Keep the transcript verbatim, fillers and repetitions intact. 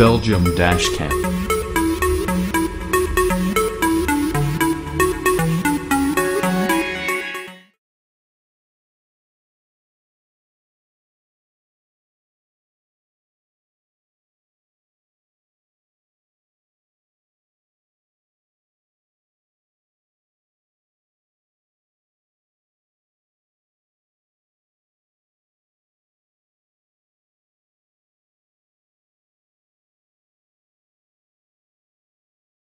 Belgium Dashcam.